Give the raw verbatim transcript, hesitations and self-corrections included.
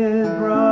red rose.